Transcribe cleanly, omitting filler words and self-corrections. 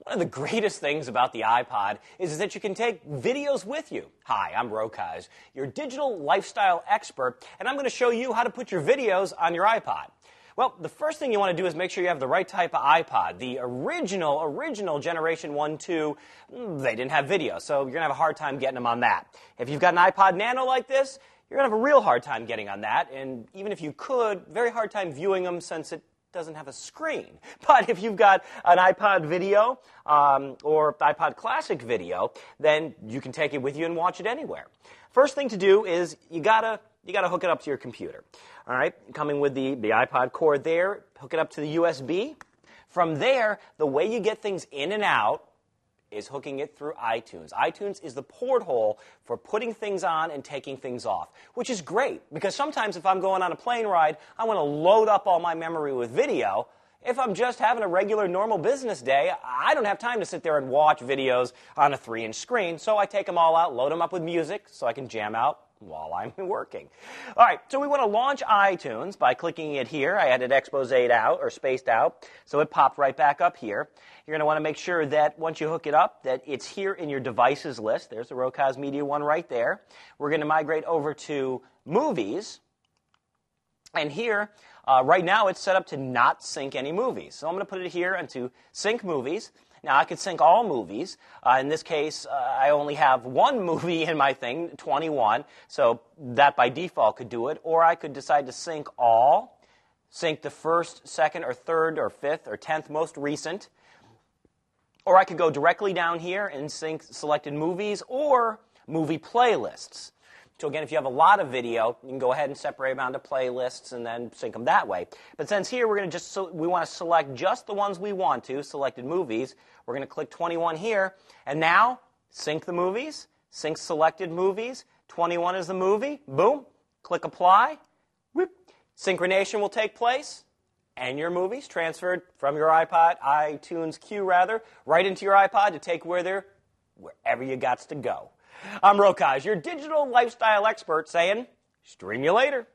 One of the greatest things about the iPod is that you can take videos with you. Hi, I'm Rokaz, your digital lifestyle expert, and I'm going to show you how to put your videos on your iPod. Well, the first thing you want to do is make sure you have the right type of iPod. The original Generation 1, 2, they didn't have video, so you're going to have a hard time getting them on that. If you've got an iPod Nano like this, you're going to have a real hard time getting on that, and even if you could, very hard time viewing them since it doesn't have a screen. But if you've got an iPod Video or iPod Classic Video, then you can take it with you and watch it anywhere. First thing to do is you gotta hook it up to your computer. All right, coming with the iPod cord there, hook it up to the USB. From there, the way you get things in and out is hooking it through iTunes. iTunes is the porthole for putting things on and taking things off, which is great because sometimes if I'm going on a plane ride, I want to load up all my memory with video. If I'm just having a regular, normal business day, I don't have time to sit there and watch videos on a 3-inch screen, so I take them all out, load them up with music so I can jam out while I'm working. All right, so we want to launch iTunes by clicking it here. I had it exposed out or spaced out, so it popped right back up here. You're going to want to make sure that once you hook it up that it's here in your devices list. There's the Rokaz Media one right there. We're going to migrate over to Movies. And here, right now, it's set up to not sync any movies. So I'm going to put it here into Sync Movies. Now, I could sync all movies. In this case, I only have one movie in my thing, 21, so that by default could do it. Or I could decide to sync all, sync the first, second, or third, or fifth, or 10th most recent. Or I could go directly down here and sync selected movies or movie playlists. So again, if you have a lot of video, you can go ahead and separate them onto playlists and then sync them that way. But since here we're going to we want to select just the ones we want to, selected movies, we're going to click 21 here, and now sync the movies, sync selected movies, 21 is the movie, boom, click apply, whoop, synchronization will take place, and your movies transferred from your iPod, iTunes Q rather, right into your iPod to take wherever you got to go. I'm Rokaz, your digital lifestyle expert, saying, stream you later.